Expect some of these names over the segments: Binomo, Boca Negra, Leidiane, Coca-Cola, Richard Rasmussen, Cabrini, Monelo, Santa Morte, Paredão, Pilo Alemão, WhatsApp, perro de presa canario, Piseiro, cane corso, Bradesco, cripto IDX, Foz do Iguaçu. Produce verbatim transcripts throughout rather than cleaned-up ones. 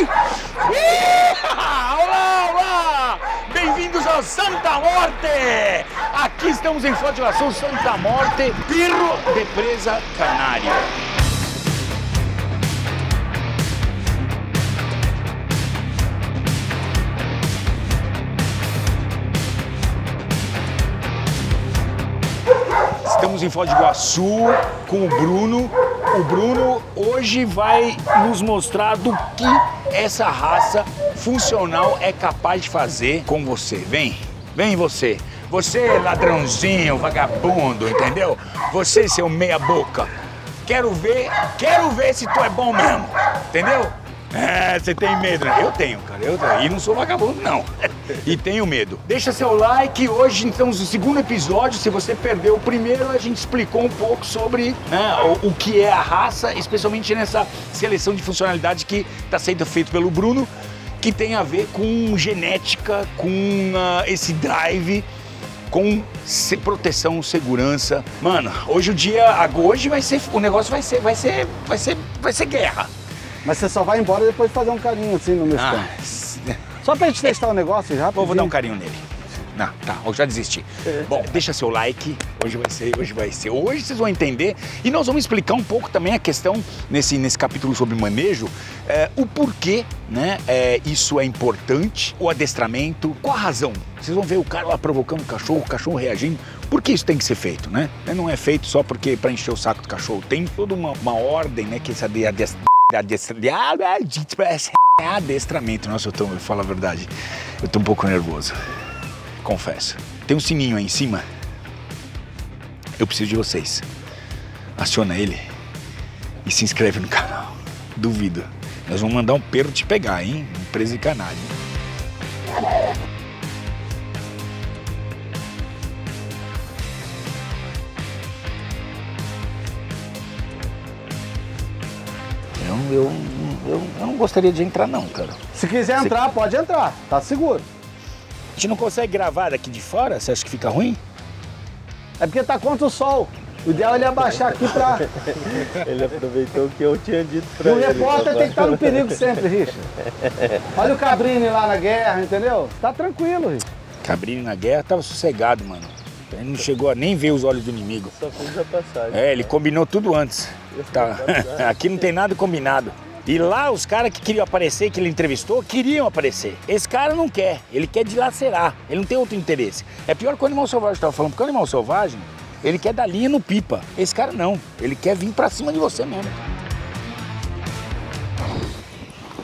Ai! Olá, olá! Bem-vindos ao Santa Morte! Aqui estamos em Foz do Iguaçu, Santa Morte, perro de presa canario. Estamos em Foz do Iguaçu com o Bruno. O Bruno hoje vai nos mostrar do que essa raça funcional é capaz de fazer com você. Vem, vem você. Você ladrãozinho, vagabundo, entendeu? Você, seu meia boca. Quero ver, quero ver se tu é bom mesmo, entendeu? É, você tem medo, né? Eu tenho, cara. Eu tenho. E não sou vagabundo, não. E tenho medo. Deixa seu like. Hoje estamos no segundo episódio. Se você perdeu o primeiro, a gente explicou um pouco sobre, né, o, o que é a raça, especialmente nessa seleção de funcionalidade que está sendo feito pelo Bruno, que tem a ver com genética, com uh, esse drive, com se, proteção, segurança. Mano, hoje o dia, hoje vai ser, o negócio vai ser, vai ser, vai ser, vai ser guerra. Mas você só vai embora depois de fazer um carinho assim no meu ah. Só pra gente testar o negócio já. Vou dar um carinho nele. Não, tá, eu já desisti. É. Bom, deixa seu like. Hoje vai ser, hoje vai ser. Hoje vocês vão entender. E nós vamos explicar um pouco também a questão, nesse, nesse capítulo sobre manejo, é, o porquê, né, é, isso é importante, o adestramento, qual a razão. Vocês vão ver o cara lá provocando o cachorro, o cachorro reagindo. Por que isso tem que ser feito, né? Não é feito só porque pra encher o saco do cachorro. Tem toda uma, uma ordem, né, que essa adestramento. Adestramento, nossa, eu, tô, eu falo a verdade, eu tô um pouco nervoso, confesso. Tem um sininho aí em cima, eu preciso de vocês. Aciona ele e se inscreve no canal, duvido. Nós vamos mandar um perro te pegar, hein, um preso de canário. Eu, eu, eu não gostaria de entrar não, cara. Se quiser entrar, se... pode entrar, tá seguro. A gente não consegue gravar daqui de fora? Você acha que fica ruim? É porque tá contra o sol. O ideal é ele abaixar aqui pra... Ele aproveitou o que eu tinha dito pra ele. E o repórter tem que estar no perigo sempre, Richard. Olha o Cabrini lá na guerra, entendeu? Tá tranquilo, Richard. Cabrini na guerra tava sossegado, mano. Ele não chegou a nem ver os olhos do inimigo. Só fez a passagem. É, ele combinou tudo antes. Tá. Aqui não tem nada combinado. E lá os caras que queriam aparecer, que ele entrevistou, queriam aparecer. Esse cara não quer, ele quer dilacerar, ele não tem outro interesse. É pior que o animal selvagem estava falando, porque o animal selvagem, ele quer dar linha no pipa. Esse cara não, ele quer vir pra cima de você mesmo.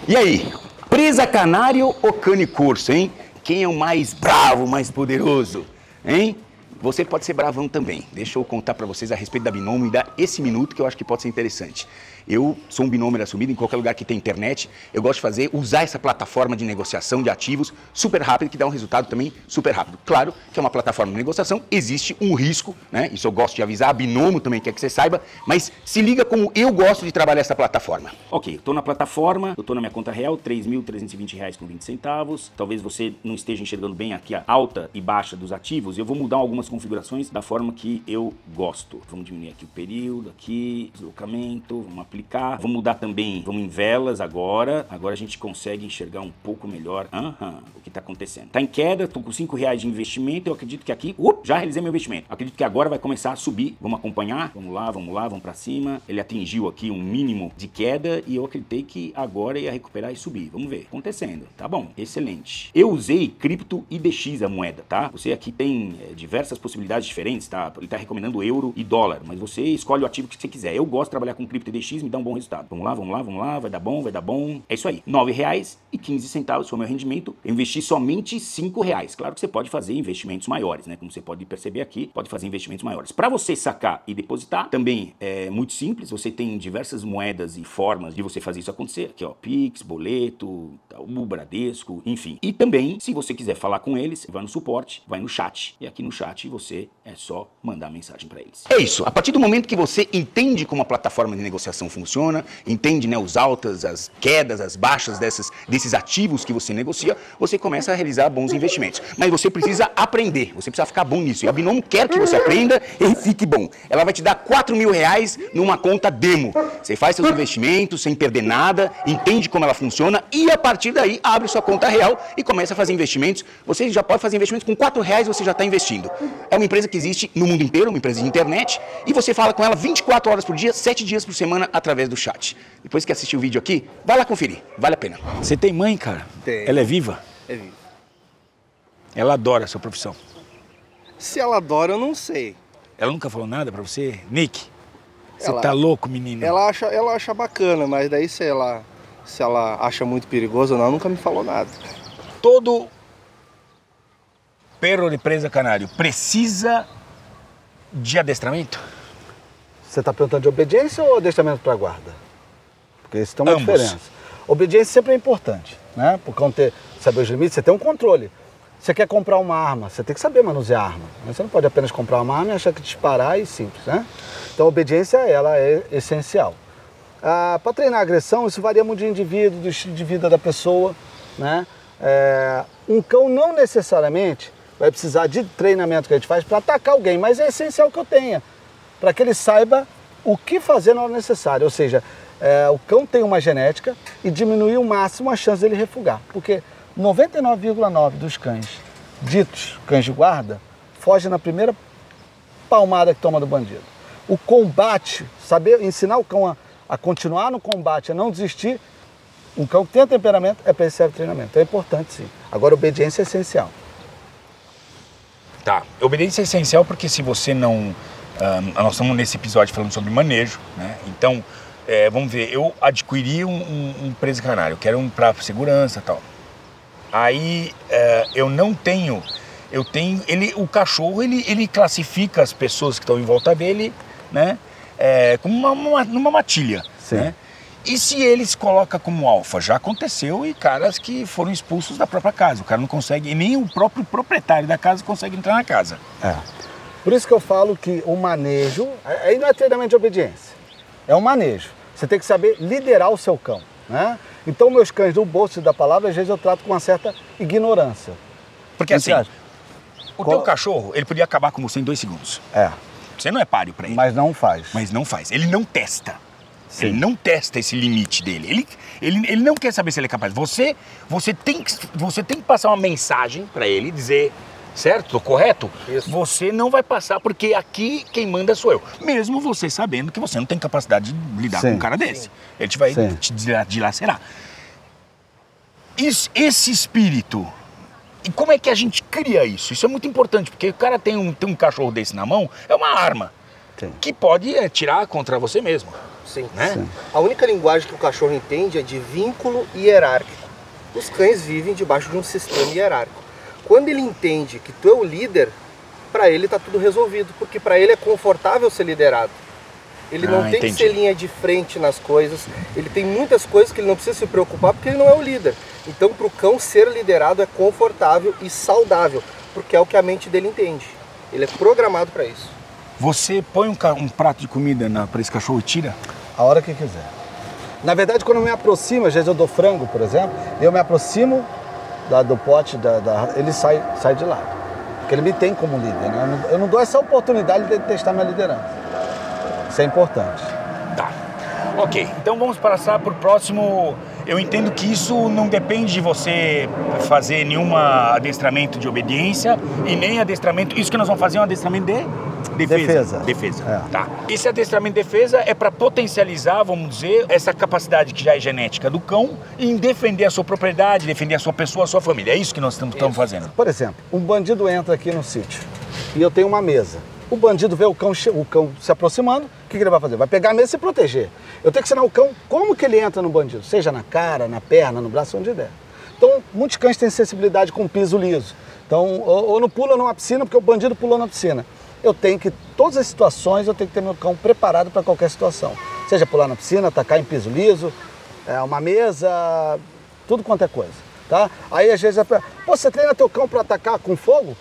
E aí, presa canário ou cane corso, hein? Quem é o mais bravo, mais poderoso, hein? Você pode ser bravão também. Deixa eu contar pra vocês a respeito da Binomo e dar esse minuto que eu acho que pode ser interessante. Eu sou um binômio assumido, em qualquer lugar que tem internet, eu gosto de fazer, usar essa plataforma de negociação de ativos super rápido, que dá um resultado também super rápido. Claro que é uma plataforma de negociação, existe um risco, né? Isso eu gosto de avisar, a Binomo também quer que você saiba, mas se liga como eu gosto de trabalhar essa plataforma. Ok, eu tô na plataforma, eu tô na minha conta real, três mil trezentos e vinte reais com vinte centavos. Talvez você não esteja enxergando bem aqui a alta e baixa dos ativos, eu vou mudar algumas configurações da forma que eu gosto. Vamos diminuir aqui o período, aqui, deslocamento, vamos aplicar. Vamos mudar também, vamos em velas agora. Agora a gente consegue enxergar um pouco melhor uhum, o que está acontecendo. Tá em queda, estou com cinco reais de investimento, eu acredito que aqui, uh, já realizei meu investimento. Acredito que agora vai começar a subir. Vamos acompanhar, vamos lá, vamos lá, vamos para cima. Ele atingiu aqui um mínimo de queda e eu acreditei que agora ia recuperar e subir. Vamos ver, acontecendo. Tá bom, excelente. Eu usei cripto I D X a moeda, tá? Você aqui tem é, diversas possibilidades diferentes, tá? Ele tá recomendando euro e dólar, mas você escolhe o ativo que você quiser. Eu gosto de trabalhar com cripto I D X, me dá um bom resultado. Vamos lá, vamos lá, vamos lá, vai dar bom, vai dar bom. É isso aí. nove reais e quinze centavos foi o meu rendimento. Eu investi somente cinco reais. Claro que você pode fazer investimentos maiores, né? Como você pode perceber aqui, pode fazer investimentos maiores. Para você sacar e depositar, também é muito simples. Você tem diversas moedas e formas de você fazer isso acontecer. Aqui, ó, Pix, boleto, o Bradesco, enfim. E também, se você quiser falar com eles, vai no suporte, vai no chat. E aqui no chat você é só mandar mensagem para eles. É isso. A partir do momento que você entende como a plataforma de negociação funciona, entende, né, os altas, as quedas, as baixas dessas, desses ativos que você negocia, você começa a realizar bons investimentos. Mas você precisa aprender, você precisa ficar bom nisso. E a Binomo quer que você aprenda e fique bom. Ela vai te dar quatro mil reais numa conta demo. Você faz seus investimentos sem perder nada, entende como ela funciona e a partir daí abre sua conta real e começa a fazer investimentos. Você já pode fazer investimentos com quatro reais, você já está investindo. É uma empresa que existe no mundo inteiro, uma empresa de internet, e você fala com ela vinte e quatro horas por dia, sete dias por semana, através do chat. Depois que assistir o vídeo aqui, vai lá conferir, vale a pena. Você tem mãe, cara? Tem. Ela é viva? É viva. Ela adora a sua profissão? Se ela adora, eu não sei. Ela nunca falou nada pra você? Nick, você ela, tá louco, menino? Ela acha, ela acha bacana, mas daí se ela, se ela acha muito perigoso ou não, ela nunca me falou nada. Todo perro de presa canário precisa de adestramento? Você está perguntando de obediência ou adestramento para guarda? Porque isso tem uma Ambos. diferença. Obediência sempre é importante, né? Por conta de saber os limites, você tem um controle. Você quer comprar uma arma, você tem que saber manusear a arma. Você não pode apenas comprar uma arma e achar que disparar é simples, né? Então a obediência, ela é essencial. Ah, para treinar a agressão, isso varia muito de indivíduo, do estilo de vida da pessoa, né? É, um cão não necessariamente vai precisar de treinamento que a gente faz para atacar alguém, mas é essencial que eu tenha, para que ele saiba o que fazer na hora necessária. Ou seja, é, o cão tem uma genética e diminui o máximo a chance dele refugar, porque noventa e nove vírgula nove por cento dos cães ditos cães de guarda fogem na primeira palmada que toma do bandido. O combate, saber ensinar o cão a, a continuar no combate, a não desistir, um cão que tem temperamento é para esse treinamento. Então é importante, sim. Agora, obediência é essencial. Tá, obediência é essencial porque se você não... Um, nós estamos nesse episódio falando sobre manejo, né? Então, é, vamos ver, eu adquiri um, um, um presa canário, que era um para segurança e tal. Aí é, eu não tenho, eu tenho, ele, o cachorro, ele, ele classifica as pessoas que estão em volta dele, né? É, como uma, uma, numa matilha, sim, né? E se ele se coloca como alfa? Já aconteceu e caras que foram expulsos da própria casa. O cara não consegue, e nem o próprio proprietário da casa consegue entrar na casa. É. Por isso que eu falo que o manejo, aí não é treinamento de obediência, é um manejo. Você tem que saber liderar o seu cão, né? Então, meus cães do bolso da palavra, às vezes eu trato com uma certa ignorância. Porque assim, o teu cachorro, ele podia acabar com você em dois segundos. É. Você não é páreo pra ele. Mas não faz. Mas não faz. Ele não testa. Sim. Ele não testa esse limite dele. Ele, ele, ele não quer saber se ele é capaz. Você, você, tem, que, você tem que passar uma mensagem para ele, dizer, certo, correto? Isso. Você não vai passar, porque aqui quem manda sou eu. Mesmo você sabendo que você não tem capacidade de lidar, sim, com um cara desse. Sim. Ele te vai, sim, te dilacerar. Isso, esse espírito... E como é que a gente cria isso? Isso é muito importante, porque o cara tem um, tem um cachorro desse na mão, é uma arma, sim, que pode atirar contra você mesmo. Sim. Né? Sim. A única linguagem que o cachorro entende é de vínculo hierárquico. Os cães vivem debaixo de um sistema hierárquico. Quando ele entende que tu é o líder, para ele tá tudo resolvido, porque para ele é confortável ser liderado. Ele ah, não tem entendi. que ser linha de frente nas coisas, ele tem muitas coisas que ele não precisa se preocupar porque ele não é o líder. Então para o cão ser liderado é confortável e saudável, porque é o que a mente dele entende. Ele é programado para isso. Você põe um, um prato de comida para esse cachorro e tira? A hora que quiser. Na verdade, quando eu me aproximo, às vezes eu dou frango, por exemplo, eu me aproximo da, do pote, da, da, ele sai, sai de lado. Porque ele me tem como líder, né? Eu não, eu não dou essa oportunidade de testar minha liderança. Isso é importante. Tá. Ok, então vamos passar para o próximo... Eu entendo que isso não depende de você fazer nenhum adestramento de obediência e nem adestramento... Isso que nós vamos fazer é um adestramento de... Defesa. Defesa. Defesa. É. Tá. Esse adestramento de defesa é para potencializar, vamos dizer, essa capacidade que já é genética do cão em defender a sua propriedade, defender a sua pessoa, a sua família. É isso que nós estamos fazendo. Por exemplo, um bandido entra aqui no sítio e eu tenho uma mesa. O bandido vê o cão, o cão se aproximando, o que ele vai fazer? Vai pegar a mesa e se proteger. Eu tenho que ensinar o cão como que ele entra no bandido, seja na cara, na perna, no braço, onde der. Então, muitos cães têm sensibilidade com piso liso. Então, ou, ou não pula numa piscina porque o bandido pulou na piscina. Eu tenho que, todas as situações, eu tenho que ter meu cão preparado para qualquer situação. Seja pular na piscina, atacar em piso liso, é, uma mesa, tudo quanto é coisa, tá? Aí às vezes, pô, você treina teu cão para atacar com fogo?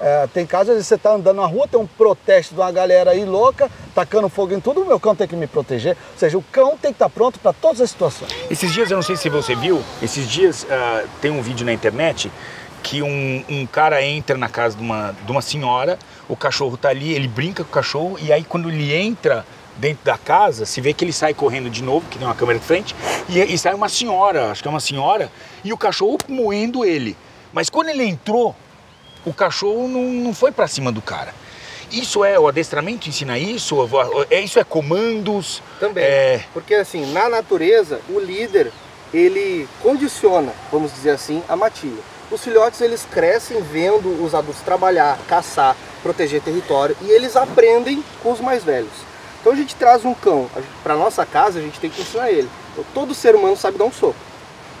É, tem casos, às vezes você está andando na rua, tem um protesto de uma galera aí louca, tacando fogo em tudo, o meu cão tem que me proteger. Ou seja, o cão tem que estar pronto para todas as situações. Esses dias, eu não sei se você viu, esses dias uh, tem um vídeo na internet que um, um cara entra na casa de uma, de uma senhora, o cachorro tá ali, ele brinca com o cachorro, e aí quando ele entra dentro da casa, se vê que ele sai correndo de novo, que tem uma câmera de frente, e, e sai uma senhora, acho que é uma senhora, e o cachorro moendo ele. Mas quando ele entrou, o cachorro não, não foi pra cima do cara. Isso é, o adestramento ensina isso? Isso é comandos? Também, é... porque assim, na natureza, o líder, ele condiciona, vamos dizer assim, a matilha. Os filhotes, eles crescem vendo os adultos trabalhar, caçar, proteger território, e eles aprendem com os mais velhos. Então a gente traz um cão pra nossa casa, a gente tem que ensinar ele. Então, todo ser humano sabe dar um soco,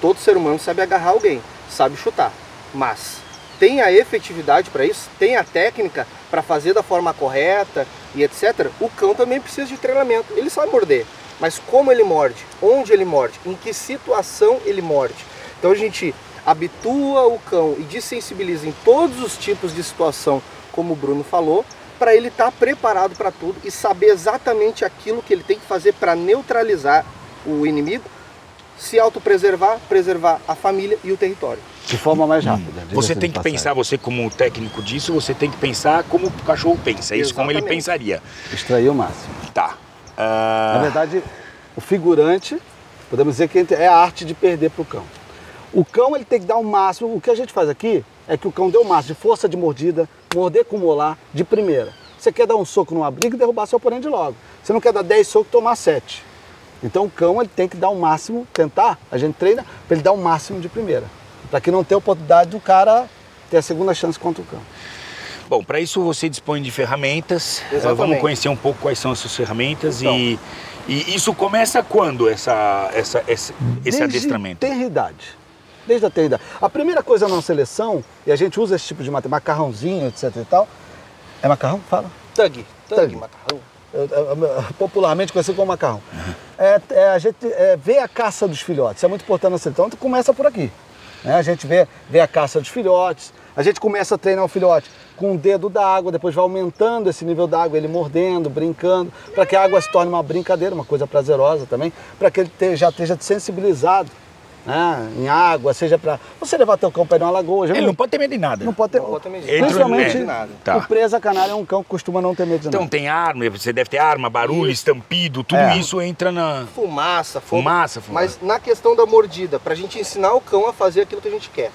todo ser humano sabe agarrar alguém, sabe chutar, mas... tem a efetividade para isso, tem a técnica para fazer da forma correta e etcétera. O cão também precisa de treinamento. Ele sabe morder, mas como ele morde, onde ele morde, em que situação ele morde. Então a gente habitua o cão e dessensibiliza em todos os tipos de situação, como o Bruno falou, para ele estar preparado para tudo e saber exatamente aquilo que ele tem que fazer para neutralizar o inimigo, se autopreservar, preservar a família e o território. De forma mais rápida. Você tem que pensar, você como técnico disso, você tem que pensar como o cachorro pensa, isso como ele pensaria. Extrair o máximo. Tá. Uh... Na verdade, o figurante, podemos dizer que é a arte de perder para o cão. O cão ele tem que dar o máximo, o que a gente faz aqui é que o cão deu o máximo de força de mordida, morder com molar de primeira. Você quer dar um soco numa briga e derrubar seu oponente logo. Você não quer dar dez socos e tomar sete. Então o cão ele tem que dar o máximo, tentar, a gente treina para ele dar o máximo de primeira, para que não tenha oportunidade do cara ter a segunda chance contra o cão. Bom, para isso você dispõe de ferramentas. Exatamente. Vamos conhecer um pouco quais são essas ferramentas então, e, e isso começa quando essa, essa, essa, esse adestramento? Desde a tenridade. Desde a tenridade. A primeira coisa na nossa seleção, e a gente usa esse tipo de material, macarrãozinho, etcétera e tal, é macarrão? Fala. Tug. Tug, Tug. Macarrão. Eu, eu, eu, popularmente conhecido como macarrão. Uhum. É, é, a gente é, vê a caça dos filhotes, isso é muito importante na seleção, então começa por aqui. É, a gente vê, vê a caça dos filhotes, a gente começa a treinar o filhote com o dedo da água, depois vai aumentando esse nível da água, ele mordendo, brincando, para que a água se torne uma brincadeira, uma coisa prazerosa também, para que ele te, já esteja sensibilizado, né, em água, seja para você levar teu cão para ir numa lagoa. Já ele não pode ter medo de nada. Não pode ter, não pode ter medo de nada. Principalmente nada. Tá. O presa canário é um cão que costuma não ter medo de nada. Então tem arma, você deve ter arma, barulho, isso. Estampido, tudo é. Isso entra na... Fumaça, fumaça, fumaça. Mas na questão da mordida, pra gente ensinar o cão a fazer aquilo que a gente quer.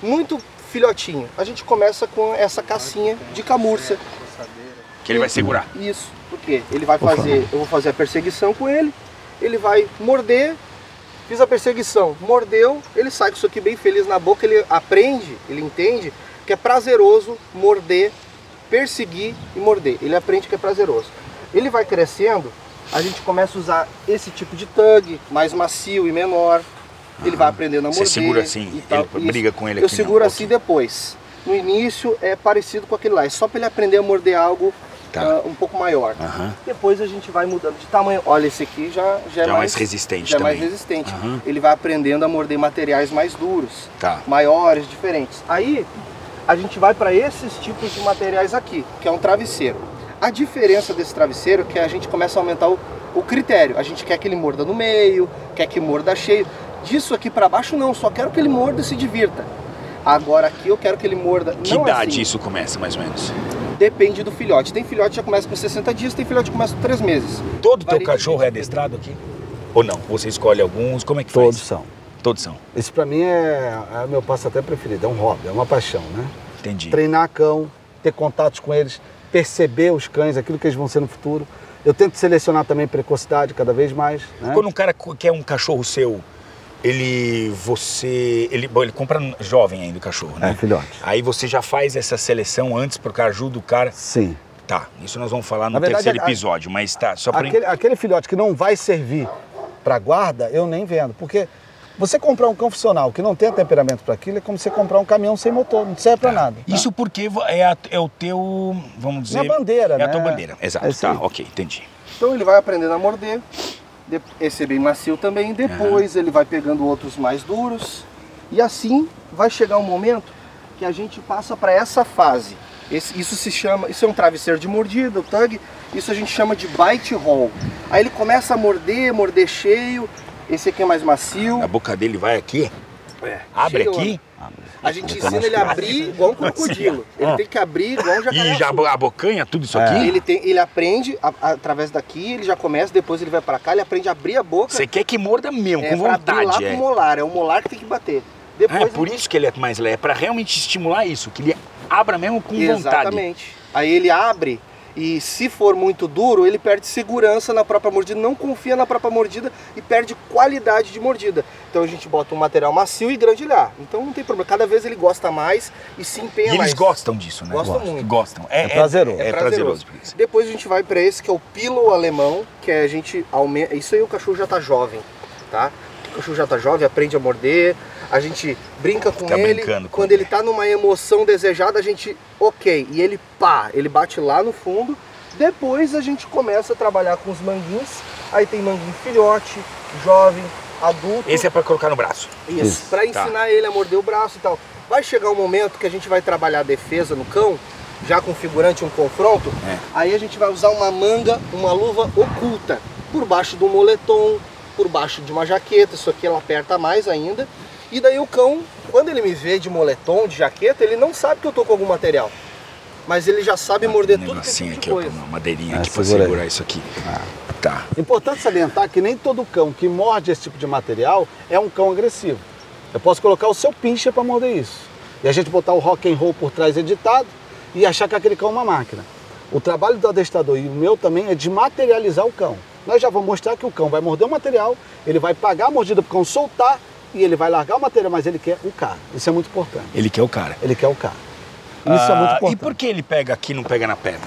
Muito filhotinho, a gente começa com essa cassinha de camurça. Que ele vai segurar. Isso, porque ele vai fazer, eu vou fazer a perseguição com ele, ele vai morder. Fiz a perseguição, mordeu, ele sai com isso aqui bem feliz na boca, ele aprende, ele entende que é prazeroso morder, perseguir e morder. Ele aprende que é prazeroso. Ele vai crescendo, a gente começa a usar esse tipo de tug, mais macio e menor. Ele vai aprendendo a morder. Você segura assim, ele briga com ele aqui. Eu seguro assim depois. No início é parecido com aquele lá, é só para ele aprender a morder algo. Tá. Uh, um pouco maior. Uhum. Depois a gente vai mudando de tamanho. Olha, esse aqui já, já, já é mais, mais resistente. Já também. É mais resistente. Uhum. Ele vai aprendendo a morder materiais mais duros, tá. Maiores, diferentes. Aí a gente vai para esses tipos de materiais aqui, que é um travesseiro. A diferença desse travesseiro é que a gente começa a aumentar o, o critério. A gente quer que ele morda no meio, quer que morda cheio. Disso aqui para baixo não, só quero que ele morda e se divirta. Agora aqui eu quero que ele morda. Que não idade assim. Isso começa mais ou menos? Depende do filhote. Tem filhote que já começa com sessenta dias, tem filhote que começa com três meses. Todo teu cachorro é adestrado aqui? Ou não? Você escolhe alguns? Como é que faz? Todos são. Todos são. Esse pra mim é, é meu passatempo preferido, é um hobby, é uma paixão, né? Entendi. Treinar cão, ter contatos com eles, perceber os cães, aquilo que eles vão ser no futuro. Eu tento selecionar também precocidade cada vez mais, né? Quando um cara quer um cachorro seu, Ele, você, ele, bom, ele compra jovem ainda o cachorro, né? É, filhote. Aí você já faz essa seleção antes porque ajuda o cara? Sim. Tá, isso nós vamos falar no verdade, terceiro episódio, a, mas tá, só pra... Aquele, aquele filhote que não vai servir pra guarda, eu nem vendo, porque você comprar um cão funcional que não tem temperamento para aquilo é como você comprar um caminhão sem motor, não serve pra tá. nada. Tá? Isso porque é, a, é o teu, vamos dizer... Minha bandeira, é né? É a tua bandeira, exato, é tá, ok, entendi. Então ele vai aprendendo a morder... Esse é bem macio também, depois uhum. ele vai pegando outros mais duros. E assim vai chegar um momento que a gente passa para essa fase Esse, isso se chama, isso é um travesseiro de mordida, o tug, isso a gente chama de bite roll. Aí ele começa a morder, morder cheio, esse aqui é mais macio. A boca dele vai aqui? É. Abre cheio, aqui? Ó. A gente ensina ele a abrir igual um crocodilo. Ele tem que abrir igual um jacaré. E já abocanha tudo isso aqui? Ele, tem, ele aprende a, a, através daqui, ele já começa, depois ele vai pra cá, ele aprende a abrir a boca. Você quer que morda mesmo, é, com vontade. É pra abrir lá com o molar, é o molar que tem que bater. Depois, ah, é por ele... isso que ele é mais leve, é pra realmente estimular isso, que ele abra mesmo com Exatamente. vontade. Exatamente. Aí ele abre e se for muito duro, ele perde segurança na própria mordida, não confia na própria mordida e perde qualidade de mordida. Então a gente bota um material macio e grandilhar. Então não tem problema, cada vez ele gosta mais e se empenha e mais. E eles gostam disso, né? Gostam muito. Gostam. É, é prazeroso. É, é prazeroso. prazeroso. Depois a gente vai pra esse que é o Pilo Alemão, que a gente aumenta... Isso aí o cachorro já tá jovem, tá? O cachorro já tá jovem, aprende a morder... A gente brinca com Fica ele, com quando ele. ele tá numa emoção desejada, a gente, ok, e ele pá, ele bate lá no fundo, depois a gente começa a trabalhar com os manguins, aí tem manguinho filhote, jovem, adulto. Esse é para colocar no braço? Isso, Isso. para ensinar tá. ele a morder o braço e tal. Vai chegar um momento que a gente vai trabalhar a defesa no cão, já configurante um confronto, é. aí a gente vai usar uma manga, uma luva oculta, por baixo do moletom, por baixo de uma jaqueta, isso aqui ela aperta mais ainda. E daí o cão, quando ele me vê de moletom, de jaqueta, ele não sabe que eu tô com algum material. Mas ele já sabe ah, morder um tudo que tem aqui, coisa. Uma madeirinha ah, aqui para segurar isso aqui. Ah. Tá. Importante salientar que nem todo cão que morde esse tipo de material é um cão agressivo. Eu posso colocar o seu pincher para morder isso. E a gente botar o rock and roll por trás editado e achar que aquele cão é uma máquina. O trabalho do adestrador e o meu também é de materializar o cão. Nós já vamos mostrar que o cão vai morder o material, ele vai pagar a mordida pro cão soltar, e ele vai largar o material, mas ele quer o cara. Isso é muito importante. Ele quer o cara. Ele quer o cara. Isso ah, é muito importante. E por que ele pega aqui e não pega na perna?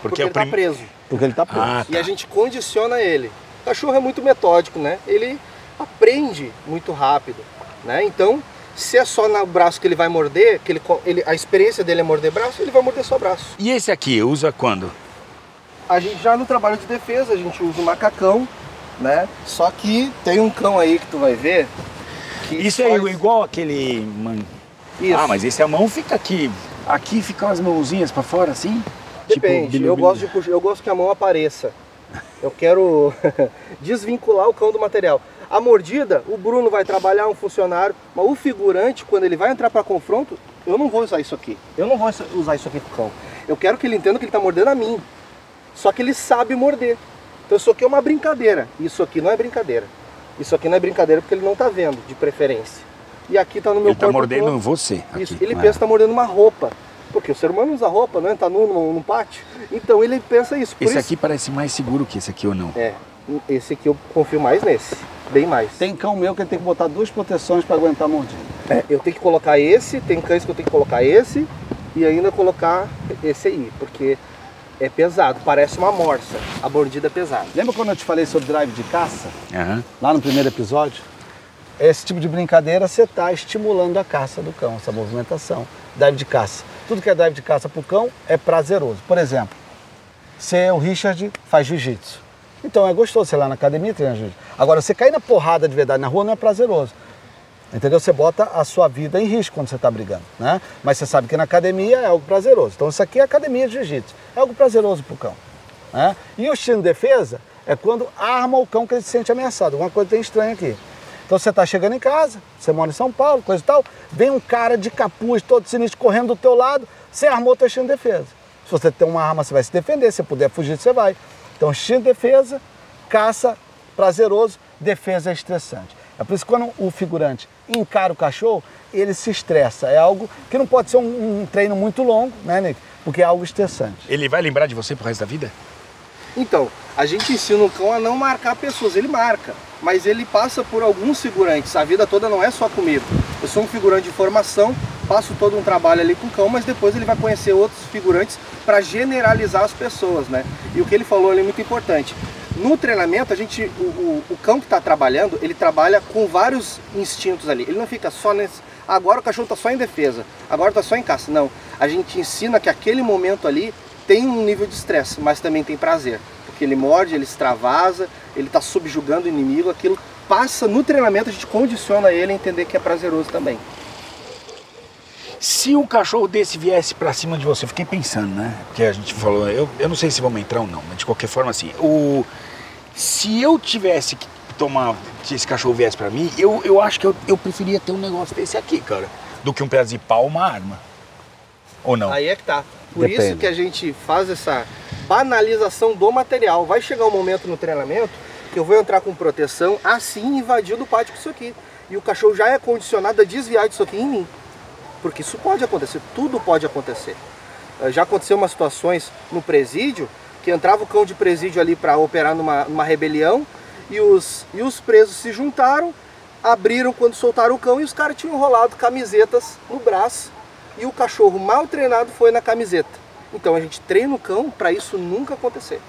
Porque, Porque ele é o prim... tá preso. Porque ele tá preso. Ah, tá. E a gente condiciona ele. O cachorro é muito metódico, né? Ele aprende muito rápido, né? Então, se é só no braço que ele vai morder, que ele, ele, a experiência dele é morder braço, ele vai morder só braço. E esse aqui, usa quando? A gente já no trabalho de defesa, a gente usa o macacão, né? Só que tem um cão aí que tu vai ver... Isso é igual aquele... Man... Isso. Ah, mas esse a mão fica aqui. Aqui ficam as mãozinhas para fora, assim? Depende. Tipo, eu, gosto de puxar, eu gosto que a mão apareça. Eu quero desvincular o cão do material. A mordida, o Bruno vai trabalhar, um funcionário, mas o figurante, quando ele vai entrar para confronto, eu não vou usar isso aqui. Eu não vou usar isso aqui pro cão. Eu quero que ele entenda que ele tá mordendo a mim. Só que ele sabe morder. Então isso aqui é uma brincadeira. Isso aqui não é brincadeira. Isso aqui não é brincadeira porque ele não tá vendo, de preferência. E aqui tá no meu corpo. Ele tá mordendo todo. você. Isso. Aqui. Ele pensa que tá mordendo uma roupa. Porque o ser humano usa roupa, né? Tá nu no, no pátio. Então ele pensa isso. Por esse isso... aqui parece mais seguro que esse aqui ou não? É. Esse aqui eu confio mais nesse. Bem mais. Tem cão meu que ele tem que botar duas proteções para aguentar a mordida. É, eu tenho que colocar esse, tem cães que eu tenho que colocar esse e ainda colocar esse aí. Porque é pesado, parece uma morsa. A mordida é pesada. Lembra quando eu te falei sobre drive de caça? Uhum. Lá no primeiro episódio? Esse tipo de brincadeira, você está estimulando a caça do cão, essa movimentação. Drive de caça. Tudo que é drive de caça para o cão é prazeroso. Por exemplo, você, o Richard, faz jiu-jitsu. Então é gostoso, você lá na academia treina jiu-jitsu. Agora, você cair na porrada de verdade na rua não é prazeroso. Entendeu? Você bota a sua vida em risco quando você está brigando, né? Mas você sabe que na academia é algo prazeroso. Então isso aqui é academia de jiu-jitsu. É algo prazeroso pro cão, né? E o estilo de defesa é quando arma o cão que ele se sente ameaçado. Alguma coisa tem estranha aqui. Então você está chegando em casa, você mora em São Paulo, coisa e tal. Vem um cara de capuz, todo sinistro, correndo do teu lado. Você armou o teu estilo de defesa. Se você tem uma arma, você vai se defender. Se puder fugir, você vai. Então estilo de defesa, caça, prazeroso, defesa é estressante. É por isso que quando o figurante encara o cachorro, ele se estressa. É algo que não pode ser um, um treino muito longo, né, Nick? Porque é algo estressante. Ele vai lembrar de você pro resto da vida? Então, a gente ensina o cão a não marcar pessoas. Ele marca, mas ele passa por alguns figurantes. A vida toda não é só comigo. Eu sou um figurante de formação, passo todo um trabalho ali com o cão, mas depois ele vai conhecer outros figurantes para generalizar as pessoas, né? E o que ele falou ali é muito importante. No treinamento, a gente, o, o, o cão que está trabalhando, ele trabalha com vários instintos ali. Ele não fica só nesse... Agora o cachorro está só em defesa, agora está só em caça. Não, a gente ensina que aquele momento ali tem um nível de estresse, mas também tem prazer. Porque ele morde, ele extravasa, ele está subjugando o inimigo, aquilo passa no treinamento, a gente condiciona ele a entender que é prazeroso também. Se um cachorro desse viesse pra cima de você, eu fiquei pensando, né? Porque a gente falou, eu, eu não sei se vamos entrar ou não, mas de qualquer forma, assim, o, se eu tivesse que tomar, se esse cachorro viesse pra mim, eu, eu acho que eu, eu preferia ter um negócio desse aqui, cara, do que um pedaço de pau, uma arma. Ou não? Aí é que tá. Por Depende. Isso que a gente faz essa banalização do material. Vai chegar um momento no treinamento que eu vou entrar com proteção, assim, invadindo o pátio com isso aqui. E o cachorro já é condicionado a desviar disso aqui em mim. Porque isso pode acontecer, tudo pode acontecer. Já aconteceu umas situações no presídio, que entrava o cão de presídio ali para operar numa, numa rebelião, e os, e os presos se juntaram, abriram quando soltaram o cão, e os caras tinham enrolado camisetas no braço, e o cachorro mal treinado foi na camiseta. Então a gente treina o cão para isso nunca acontecer.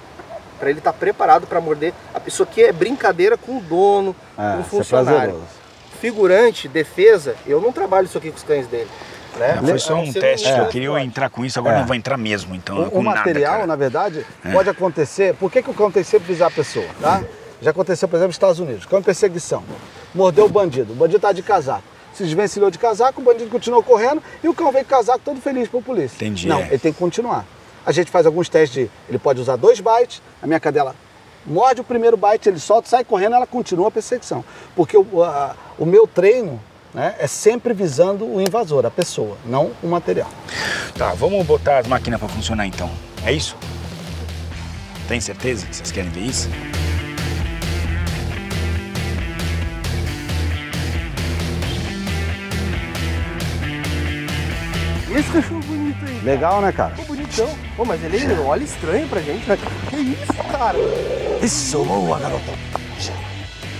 Para ele estar tá preparado para morder a pessoa, que é brincadeira com o dono, ah, com o funcionário. Figurante, defesa, eu não trabalho isso aqui com os cães dele. Né? Foi só um teste, é, que eu queria é, entrar com isso, agora é. não vou entrar mesmo. Então, o com o material, nada, na verdade, é. pode acontecer. Por que, que o cão tem sempre visar a pessoa? Tá? Já aconteceu, por exemplo, nos Estados Unidos. Cão de perseguição. Mordeu o bandido. O bandido está de casaco. Se desvencilhou de casaco, o bandido continuou correndo e o cão veio de casaco todo feliz para a polícia. Entendi. Não, ele tem que continuar. A gente faz alguns testes de, ele pode usar dois bites, a minha cadela morde o primeiro bite, ele solta, sai correndo, ela continua a perseguição. Porque o, a, o meu treino, né, é sempre visando o invasor, a pessoa, não o material. Tá, vamos botar as máquinas para funcionar então. É isso? Tem certeza que vocês querem ver isso? Esse cachorro bonito aí. Legal, cara, né, cara? Pô, bonitão. Pô, mas ele é, olha estranho pra gente, né? Que isso, cara? Isso, boa, garota.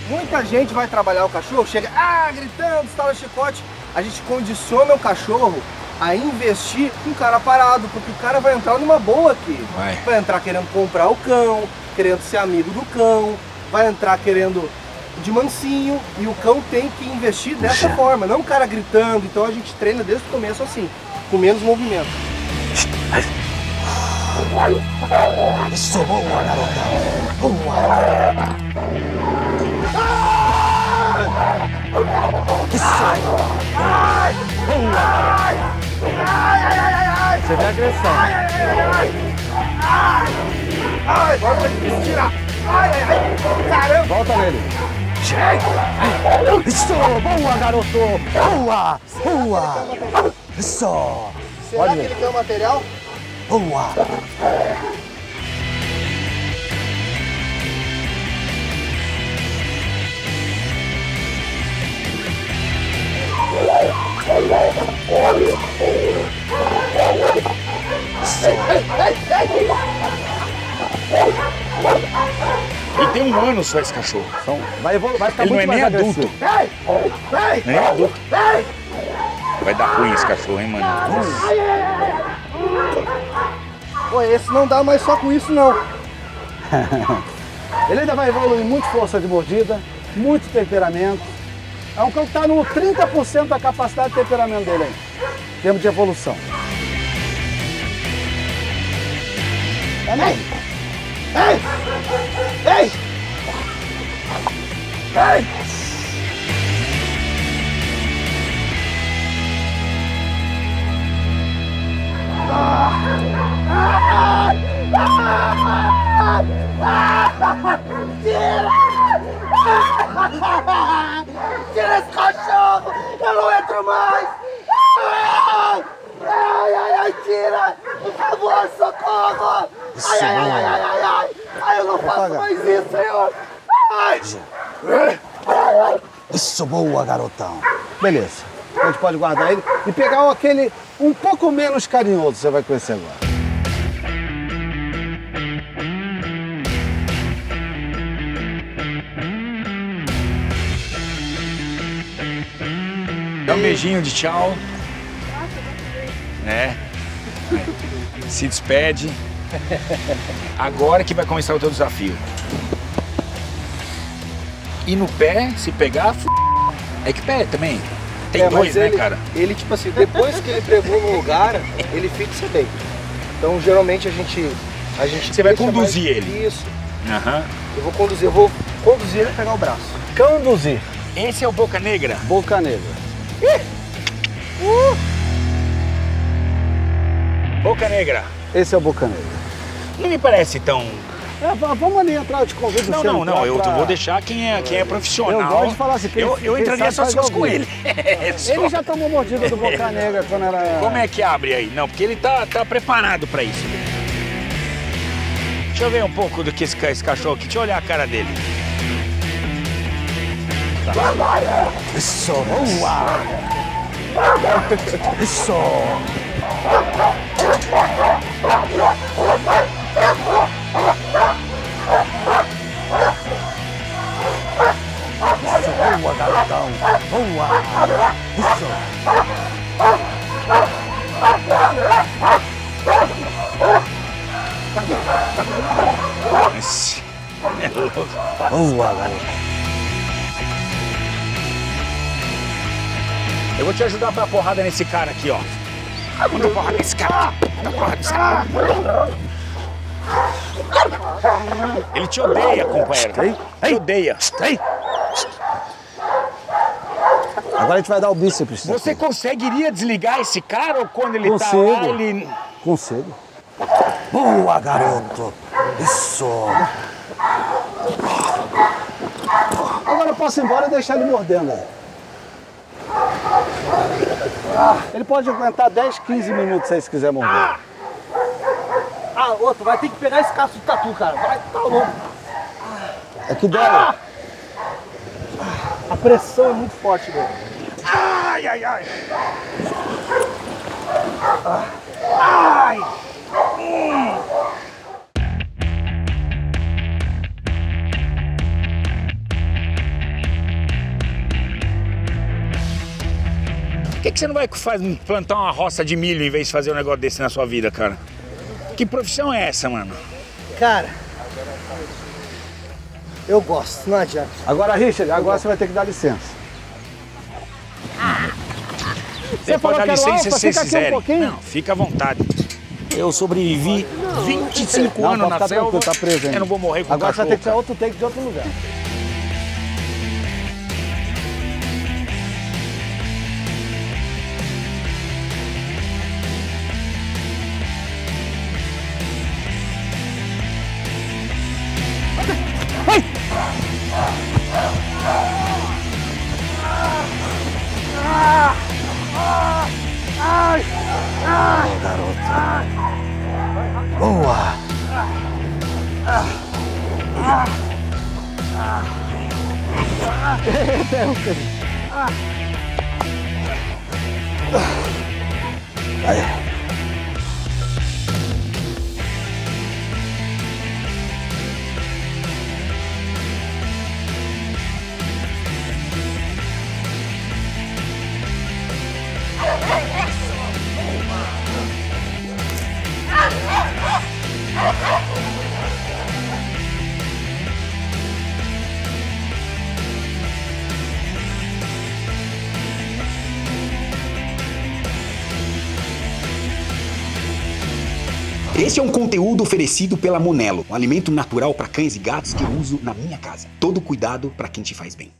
Muita gente vai trabalhar o cachorro, chega, ah, gritando, estala chicote. A gente condiciona o cachorro a investir com o cara parado, porque o cara vai entrar numa boa aqui. Vai, vai entrar querendo comprar o cão, querendo ser amigo do cão, vai entrar querendo de mansinho, e o cão tem que investir dessa Puxa. forma, não o cara gritando. Então a gente treina desde o começo assim, com menos movimento. Isso, boa, garota. Boa. Isso. Ai, ai, ai. Você vê a agressão. Ai, agora vai me tirar. Ai, ai, ai. Caramba. Volta nele. Isso, boa, garoto. Boa, boa. Só. Será Pode que ver. ele tem o material? Boa! Ele tem um ano só, esse cachorro. Então, vai, vai ficar ele muito não é mais nem agressivo. adulto. Nem é adulto. Vai dar ruim esse cachorro, hein, mano? Pô, esse não dá mais só com isso, não. Ele ainda vai evoluir muito força de mordida, muito temperamento. É um cão que tá no trinta por cento da capacidade de temperamento dele aí, em termos de evolução. É mesmo? Ei! Ei! Ei! Ei! Tira! Tira esse cachorro! Eu não entro mais! Ai, ai, ai, tira! Por favor, socorro! Ai, ai, ai, ai, ai, ai! Ai, eu não faço mais isso, senhor! Ai! Isso, boa, garotão! Beleza, a gente pode guardar ele e pegar aquele um pouco menos carinhoso, você vai conhecer agora. Dá um beijinho de tchau, né? Se despede. Agora que vai começar o teu desafio. E no pé, se pegar, f... é que pé também. Tem é, dois, ele, né, cara? Ele, tipo assim, depois que ele pegou no lugar, ele fixa bem. Então, geralmente, a gente... A gente Você vai conduzir ele? Isso. Uhum. Eu vou conduzir, eu vou conduzir ele e pegar o braço. Conduzir. Esse é o Boca Negra? Boca Negra. Uh! Boca Negra. Esse é o Boca Negra. Não me parece tão... É, vamos ali entrar, eu te convido. Não, não, não, eu pra... vou deixar quem é, quem é profissional. Eu gosto de falar assim. Eu, eu entraria só com ele. Ele já tomou mordida do Boca Negra quando era... Como é que abre aí? Não, porque ele tá, tá preparado pra isso. Deixa eu ver um pouco do que esse, esse cachorro aqui. Deixa eu olhar a cara dele. Isso! Isso! Boa, garotão! Boa! Isso! Esse é louco! Boa, garotão! Eu vou te ajudar pra porrada nesse cara aqui, ó. Vamos dar porrada nesse cara! Dá porrada nesse cara! Ele te odeia, companheiro! Ei, ei. Te odeia! Ei. Agora a gente vai dar o bíceps. Você aqui. Conseguiria desligar esse cara ou quando ele Consigo. tá lá, ele... Consigo. Boa, garoto. Isso. Agora eu posso ir embora e deixar ele mordendo. Ele pode aguentar dez, quinze minutos aí se quiser morder. Ah, ah outro, vai ter que pegar esse caço de tatu, cara. Vai, tá louco. É que dói. Ah. A pressão é muito forte dele. Ai, ai, ai. Ai. Hum. Por que, que você não vai plantar uma roça de milho em vez de fazer um negócio desse na sua vida, cara? Que profissão é essa, mano? Cara... Eu gosto, não adianta. Agora, Richard, agora você vai ter que dar licença. Você, você pode dar licença se vocês quiserem. Um não, fica à vontade. Eu sobrevivi não, vinte e cinco não, anos na selva, tá preso, eu não vou morrer com agora o cachorro. Agora você vai ter que ter outro take de outro lugar. Esse é um conteúdo oferecido pela Monelo, um alimento natural para cães e gatos que eu uso na minha casa. Todo cuidado para quem te faz bem.